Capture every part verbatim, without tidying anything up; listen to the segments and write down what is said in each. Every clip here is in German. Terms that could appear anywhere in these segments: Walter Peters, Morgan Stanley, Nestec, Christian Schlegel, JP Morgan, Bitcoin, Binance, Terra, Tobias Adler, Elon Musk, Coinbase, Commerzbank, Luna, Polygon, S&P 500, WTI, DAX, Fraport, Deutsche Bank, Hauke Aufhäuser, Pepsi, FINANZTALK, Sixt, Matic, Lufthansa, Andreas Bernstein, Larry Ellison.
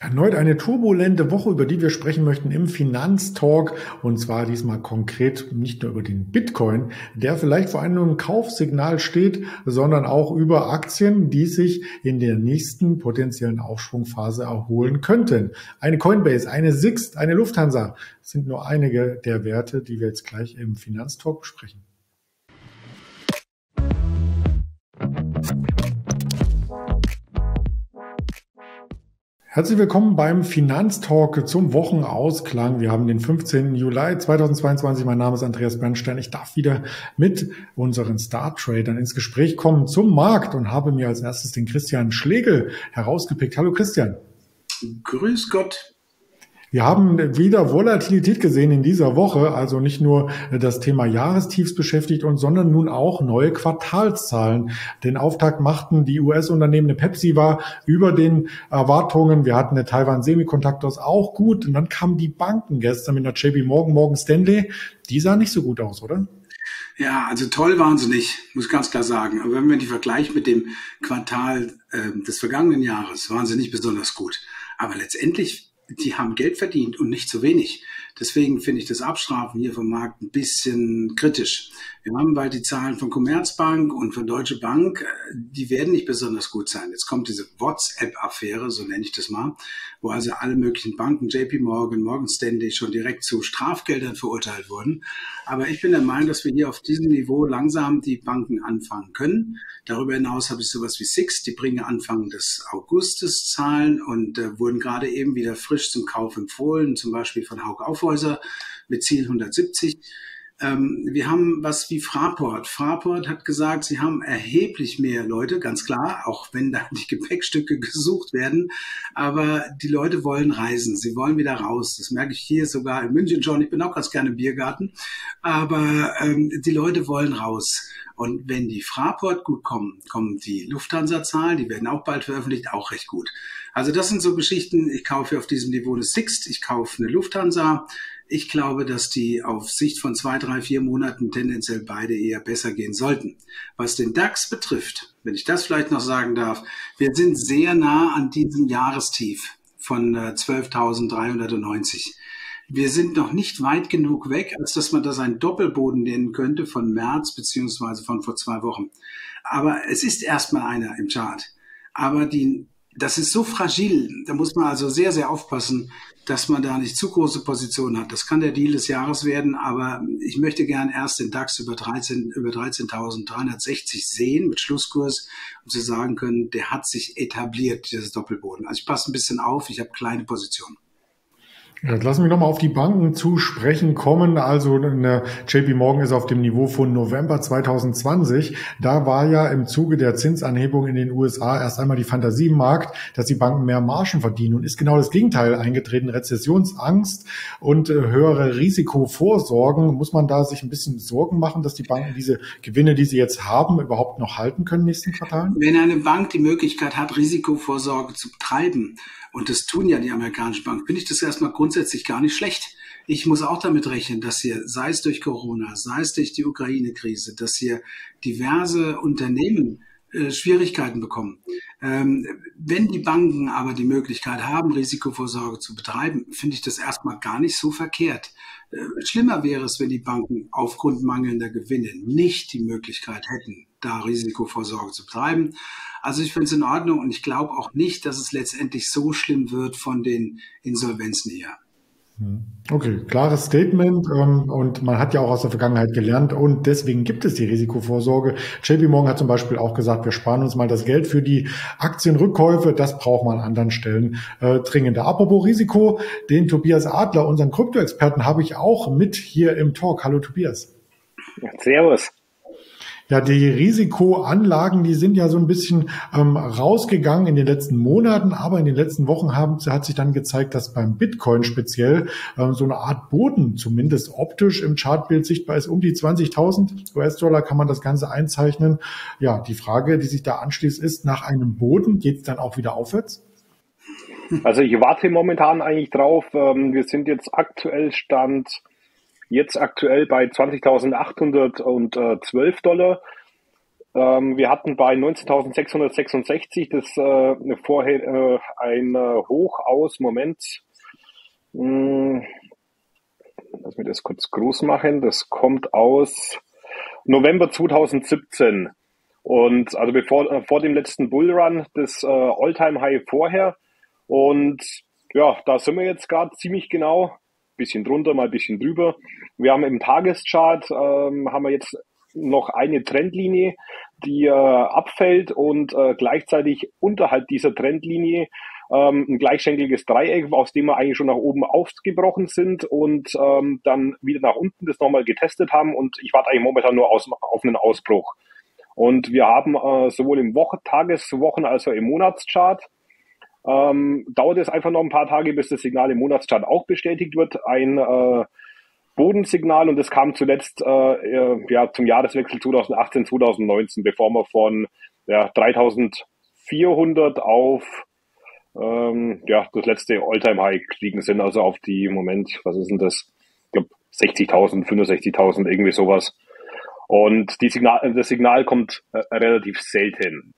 Erneut eine turbulente Woche, über die wir sprechen möchten im Finanztalk, und zwar diesmal konkret nicht nur über den Bitcoin, der vielleicht vor einem Kaufsignal steht, sondern auch über Aktien, die sich in der nächsten potenziellen Aufschwungphase erholen könnten. Eine Coinbase, eine Sixt, eine Lufthansa sind nur einige der Werte, die wir jetzt gleich im Finanztalk besprechen. Herzlich willkommen beim Finanztalk zum Wochenausklang. Wir haben den fünfzehnten Juli zweitausendzweiundzwanzig. Mein Name ist Andreas Bernstein. Ich darf wieder mit unseren Star-Tradern ins Gespräch kommen zum Markt und habe mir als erstes den Christian Schlegel herausgepickt. Hallo Christian. Grüß Gott. Wir haben wieder Volatilität gesehen in dieser Woche, also nicht nur das Thema Jahrestiefs beschäftigt uns, sondern nun auch neue Quartalszahlen. Den Auftakt machten die U S-Unternehmen, Pepsi war über den Erwartungen, wir hatten eine Taiwan Semiconductors auch gut und dann kamen die Banken gestern mit der J P Morgan, Morgan Stanley, die sahen nicht so gut aus, oder? Ja, also toll waren sie nicht, muss ganz klar sagen, aber wenn man die vergleicht mit dem Quartal äh, des vergangenen Jahres, waren sie nicht besonders gut, aber letztendlich die haben Geld verdient und nicht zu wenig. Deswegen finde ich das Abstrafen hier vom Markt ein bisschen kritisch. Wir haben bald die Zahlen von Commerzbank und von Deutsche Bank. Die werden nicht besonders gut sein. Jetzt kommt diese WhatsApp-Affäre, so nenne ich das mal, wo also alle möglichen Banken, J P Morgan, Morgan Stanley, schon direkt zu Strafgeldern verurteilt wurden. Aber ich bin der Meinung, dass wir hier auf diesem Niveau langsam die Banken anfangen können. Darüber hinaus habe ich sowas wie Sixt. Die bringen Anfang des Augustes Zahlen und äh, wurden gerade eben wieder frisch zum Kauf empfohlen, zum Beispiel von Hauke Aufhäuser mit Ziel hundertsiebzig. Ähm, wir haben was wie Fraport. Fraport hat gesagt, sie haben erheblich mehr Leute, ganz klar, auch wenn da die Gepäckstücke gesucht werden. Aber die Leute wollen reisen, sie wollen wieder raus. Das merke ich hier sogar in München schon. Ich bin auch ganz gerne im Biergarten. Aber ähm, die Leute wollen raus. Und wenn die Fraport gut kommen, kommen die Lufthansa-Zahlen, die werden auch bald veröffentlicht, auch recht gut. Also das sind so Geschichten, ich kaufe auf diesem Niveau eine Sixt, ich kaufe eine Lufthansa. Ich glaube, dass die auf Sicht von zwei, drei, vier Monaten tendenziell beide eher besser gehen sollten. Was den DAX betrifft, wenn ich das vielleicht noch sagen darf, wir sind sehr nah an diesem Jahrestief von zwölftausenddreihundertneunzig. Wir sind noch nicht weit genug weg, als dass man das einen Doppelboden nennen könnte von März beziehungsweise von vor zwei Wochen. Aber es ist erstmal einer im Chart. Aber die, das ist so fragil, da muss man also sehr, sehr aufpassen, dass man da nicht zu große Positionen hat. Das kann der Deal des Jahres werden, aber ich möchte gern erst den DAX über dreizehntausenddreihundertsechzig sehen mit Schlusskurs, um zu sagen können, der hat sich etabliert, dieses Doppelboden. Also ich passe ein bisschen auf, ich habe kleine Positionen. Jetzt lassen wir nochmal auf die Banken zu sprechen kommen. Also eine J P Morgan ist auf dem Niveau von November zweitausendzwanzig. Da war ja im Zuge der Zinsanhebung in den U S A erst einmal die Fantasie im Markt, dass die Banken mehr Margen verdienen. Und ist genau das Gegenteil eingetreten. Rezessionsangst und höhere Risikovorsorgen. Muss man da sich ein bisschen Sorgen machen, dass die Banken diese Gewinne, die sie jetzt haben, überhaupt noch halten können im nächsten Quartal? Wenn eine Bank die Möglichkeit hat, Risikovorsorge zu betreiben, und das tun ja die amerikanischen Banken, finde ich das erstmal grundsätzlich gar nicht schlecht. Ich muss auch damit rechnen, dass hier, sei es durch Corona, sei es durch die Ukraine-Krise, dass hier diverse Unternehmen äh, Schwierigkeiten bekommen. Ähm, wenn die Banken aber die Möglichkeit haben, Risikovorsorge zu betreiben, finde ich das erstmal gar nicht so verkehrt. Äh, schlimmer wäre es, wenn die Banken aufgrund mangelnder Gewinne nicht die Möglichkeit hätten, da Risikovorsorge zu betreiben. Also ich finde es in Ordnung und ich glaube auch nicht, dass es letztendlich so schlimm wird von den Insolvenzen her. Okay, klares Statement und man hat ja auch aus der Vergangenheit gelernt und deswegen gibt es die Risikovorsorge. J P Morgan hat zum Beispiel auch gesagt, wir sparen uns mal das Geld für die Aktienrückkäufe, das braucht man an anderen Stellen äh, dringender. Apropos Risiko, den Tobias Adler, unseren Kryptoexperten, habe ich auch mit hier im Talk. Hallo Tobias. Ja, servus. Ja, die Risikoanlagen, die sind ja so ein bisschen ähm, rausgegangen in den letzten Monaten, aber in den letzten Wochen haben, hat sich dann gezeigt, dass beim Bitcoin speziell ähm, so eine Art Boden, zumindest optisch im Chartbild sichtbar ist. Um die zwanzigtausend US-Dollar kann man das Ganze einzeichnen. Ja, die Frage, die sich da anschließt, ist, nach einem Boden geht es dann auch wieder aufwärts? Also ich warte momentan eigentlich drauf. Wir sind jetzt aktuell Stand... Jetzt aktuell bei zwanzigtausendachthundertzwölf Dollar. Ähm, wir hatten bei neunzehntausendsechshundertsechsundsechzig das äh, vorher äh, ein äh, Hoch aus, Moment, hm, lass mich das kurz groß machen, das kommt aus November zweitausendsiebzehn. Und also bevor, äh, vor dem letzten Bullrun, das äh, All-Time-High vorher. Und ja, da sind wir jetzt gerade ziemlich genau, bisschen drunter, mal ein bisschen drüber. Wir haben im Tageschart, äh, haben wir jetzt noch eine Trendlinie, die äh, abfällt und äh, gleichzeitig unterhalb dieser Trendlinie ähm, ein gleichschenkeliges Dreieck, aus dem wir eigentlich schon nach oben aufgebrochen sind und ähm, dann wieder nach unten das nochmal getestet haben. Und ich warte eigentlich momentan nur aus, auf einen Ausbruch. Und wir haben äh, sowohl im Wochen-, Tages-, Wochen- als auch im Monatschart, ähm, dauert es einfach noch ein paar Tage, bis das Signal im Monatschart auch bestätigt wird, ein äh, Bodensignal, und das kam zuletzt äh, ja, zum Jahreswechsel zweitausendachtzehn zweitausendneunzehn, bevor wir von ja, dreitausendvierhundert auf ähm, ja, das letzte All-Time-High gestiegen sind, also auf die, Moment, was ist denn das? Ich glaube sechzigtausend, fünfundsechzigtausend, irgendwie sowas. Und die Signal, das Signal kommt äh, relativ selten.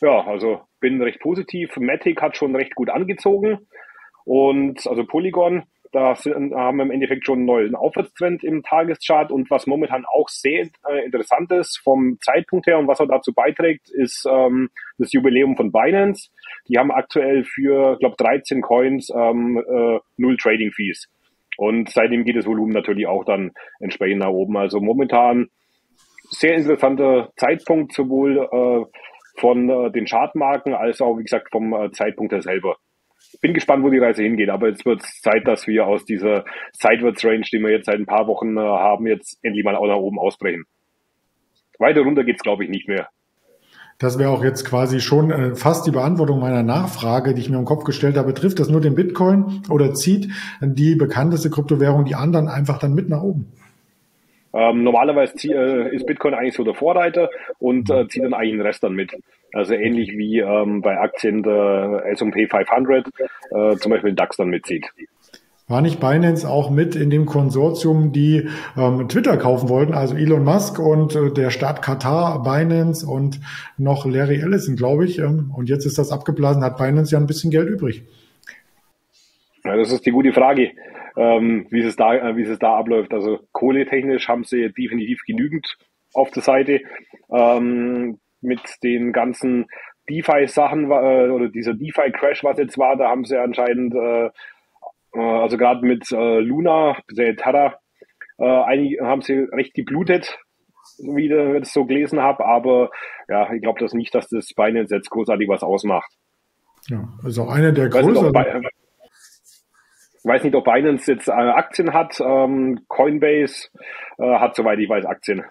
Ja, also bin recht positiv. Matic hat schon recht gut angezogen und also Polygon. Da haben wir im Endeffekt schon einen neuen Aufwärtstrend im Tageschart, und was momentan auch sehr äh, interessant ist vom Zeitpunkt her und was auch dazu beiträgt, ist ähm, das Jubiläum von Binance. Die haben aktuell für, ich glaube, dreizehn Coins ähm, äh, null Trading Fees, und seitdem geht das Volumen natürlich auch dann entsprechend nach oben. Also momentan sehr interessanter Zeitpunkt, sowohl äh, von äh, den Chartmarken als auch, wie gesagt, vom äh, Zeitpunkt her selber. Bin gespannt, wo die Reise hingeht, aber jetzt wird es Zeit, dass wir aus dieser Sidewards-Range, die wir jetzt seit ein paar Wochen äh, haben, jetzt endlich mal auch nach oben ausbrechen. Weiter runter geht es, glaube ich, nicht mehr. Das wäre auch jetzt quasi schon äh, fast die Beantwortung meiner Nachfrage, die ich mir im Kopf gestellt habe. Trifft das nur den Bitcoin oder zieht die bekannteste Kryptowährung die anderen einfach dann mit nach oben? Ähm, normalerweise zieh, äh, ist Bitcoin eigentlich so der Vorreiter und äh, zieht dann eigentlich den Rest dann mit. Also ähnlich wie ähm, bei Aktien der S und P fünfhundert äh, zum Beispiel den DAX dann mitzieht. War nicht Binance auch mit in dem Konsortium, die ähm, Twitter kaufen wollten? Also Elon Musk und äh, der Staat Katar, Binance und noch Larry Ellison, glaube ich. Ähm, und jetzt ist das abgeblasen, hat Binance ja ein bisschen Geld übrig. Ja, das ist die gute Frage, ähm, wie es da, äh, wie es da abläuft. Also kohletechnisch haben sie definitiv genügend auf der Seite. Ähm, mit den ganzen DeFi-Sachen äh, oder dieser DeFi-Crash, was jetzt war, da haben sie anscheinend, äh, also gerade mit äh, Luna, der Terra, äh, einige haben sie recht geblutet, wie ich das so gelesen habe, aber ja, ich glaube das nicht, dass das Binance jetzt großartig was ausmacht. Ja, also einer der größeren. Ich weiß nicht, ob Binance jetzt äh, Aktien hat, ähm, Coinbase äh, hat, soweit ich weiß, Aktien.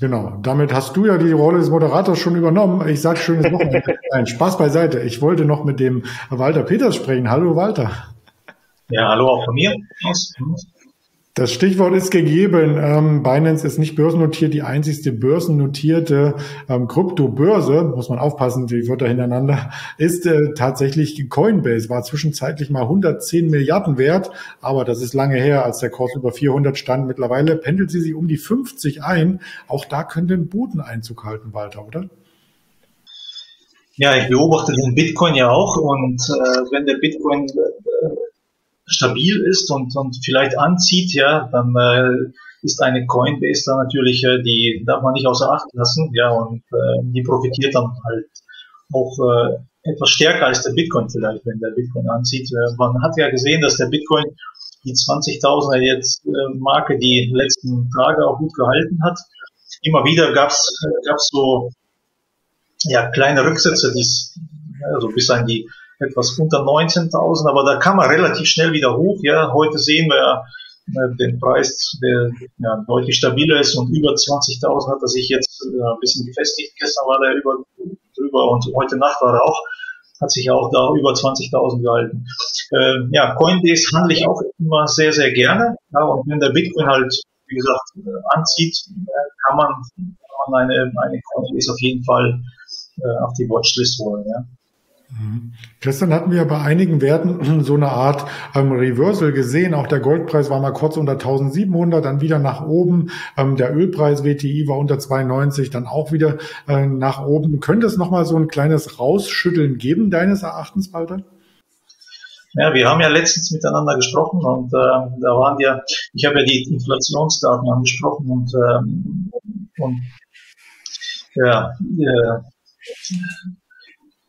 Genau, damit hast du ja die Rolle des Moderators schon übernommen. Ich sage schönes Wochenende. Nein, Spaß beiseite. Ich wollte noch mit dem Walter Peters sprechen. Hallo Walter. Ja, hallo auch von mir. Das Stichwort ist gegeben. Ähm, Binance ist nicht börsennotiert, die einzigste börsennotierte ähm, Kryptobörse, muss man aufpassen, die Wörter hintereinander, ist äh, tatsächlich Coinbase. War zwischenzeitlich mal hundertzehn Milliarden wert, aber das ist lange her, als der Kurs über vierhundert stand. Mittlerweile pendelt sie sich um die fünfzig ein. Auch da könnte ein Boden Einzug halten, Walter, oder? Ja, ich beobachte den Bitcoin ja auch, und äh, wenn der Bitcoin äh, stabil ist und, und vielleicht anzieht, ja, dann äh, ist eine Coinbase da natürlich, äh, die darf man nicht außer Acht lassen, ja, und äh, die profitiert dann halt auch äh, etwas stärker als der Bitcoin vielleicht, wenn der Bitcoin anzieht. Äh, man hat ja gesehen, dass der Bitcoin die zwanzigtausender jetzt äh, Marke die letzten Tage auch gut gehalten hat. Immer wieder gab's äh, gab's so ja kleine Rücksätze, die also bis an die etwas unter neunzehntausend, aber da kann man relativ schnell wieder hoch. Ja, heute sehen wir äh, den Preis, der ja, deutlich stabiler ist, und über zwanzigtausend hat er sich jetzt äh, ein bisschen gefestigt. Gestern war der über drüber und heute Nacht war er auch, hat sich auch da über zwanzigtausend gehalten. Äh, ja, Coinbase handle ich auch immer sehr, sehr gerne. Ja, und wenn der Bitcoin halt, wie gesagt, anzieht, kann man, kann man eine, eine Coinbase auf jeden Fall äh, auf die Watchlist holen. Ja. Gestern hatten wir bei einigen Werten so eine Art ähm, Reversal gesehen. Auch der Goldpreis war mal kurz unter eintausendsiebenhundert, dann wieder nach oben. Ähm, der Ölpreis W T I war unter zweiundneunzig, dann auch wieder äh, nach oben. Könnte es nochmal so ein kleines Rausschütteln geben, deines Erachtens, Walter? Ja, wir haben ja letztens miteinander gesprochen und äh, da waren ja, ich habe ja die Inflationsdaten angesprochen und, ähm, und ja, äh,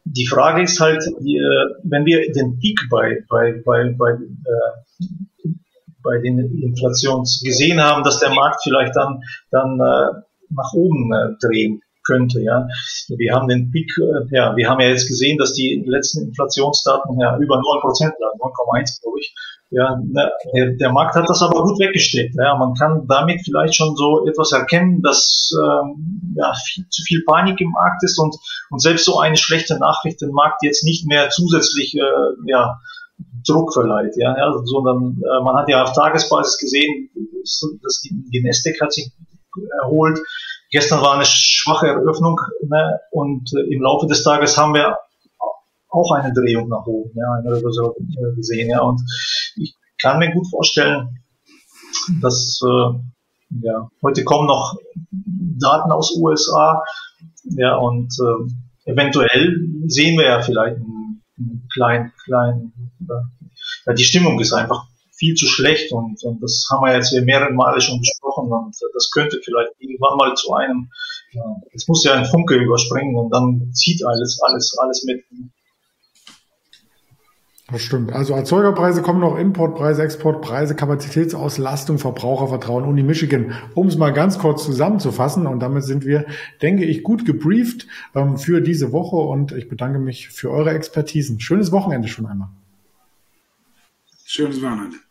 die Frage ist halt, wenn wir den Peak bei, bei, bei, bei, äh, bei den Inflations gesehen haben, dass der Markt vielleicht dann, dann äh, nach oben äh, drehen könnte, ja. Wir haben den Peak, äh, ja, wir haben ja jetzt gesehen, dass die letzten Inflationsdaten ja über neun Prozent lagen, neun Komma eins glaube ich. Ja, der, der Markt hat das aber gut weggesteckt. Ja, man kann damit vielleicht schon so etwas erkennen, dass ähm, ja, viel, zu viel Panik im Markt ist und, und selbst so eine schlechte Nachricht den Markt jetzt nicht mehr zusätzlich äh, ja, Druck verleiht. Ja, ja, sondern äh, man hat ja auf Tagesbasis gesehen, dass die, die Nestec hat sich erholt. Gestern war eine schwache Eröffnung, ne, und äh, im Laufe des Tages haben wir auch eine Drehung nach oben, ja, eine Reversal gesehen, ja, und ich kann mir gut vorstellen, dass, äh, ja, heute kommen noch Daten aus U S A, ja, und äh, eventuell sehen wir ja vielleicht einen, einen kleinen, kleinen, äh, ja, die Stimmung ist einfach viel zu schlecht und, und das haben wir jetzt hier mehrere Male schon besprochen und das könnte vielleicht irgendwann mal zu einem, ja, es muss ja ein Funke überspringen und dann zieht alles, alles, alles mit. Das stimmt. Also Erzeugerpreise kommen noch, Importpreise, Exportpreise, Kapazitätsauslastung, Verbrauchervertrauen, Uni Michigan, um es mal ganz kurz zusammenzufassen. Und damit sind wir, denke ich, gut gebrieft ähm, für diese Woche und ich bedanke mich für eure Expertisen. Schönes Wochenende schon einmal. Schönes Wochenende.